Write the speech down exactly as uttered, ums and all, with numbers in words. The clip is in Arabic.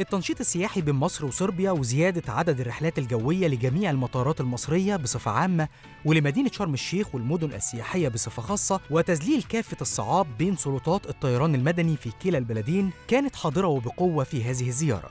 التنشيط السياحي بين مصر وصربيا وزيادة عدد الرحلات الجوية لجميع المطارات المصرية بصفة عامة ولمدينة شرم الشيخ والمدن السياحية بصفة خاصة، وتذليل كافة الصعاب بين سلطات الطيران المدني في كلا البلدين كانت حاضرة وبقوة في هذه الزيارة.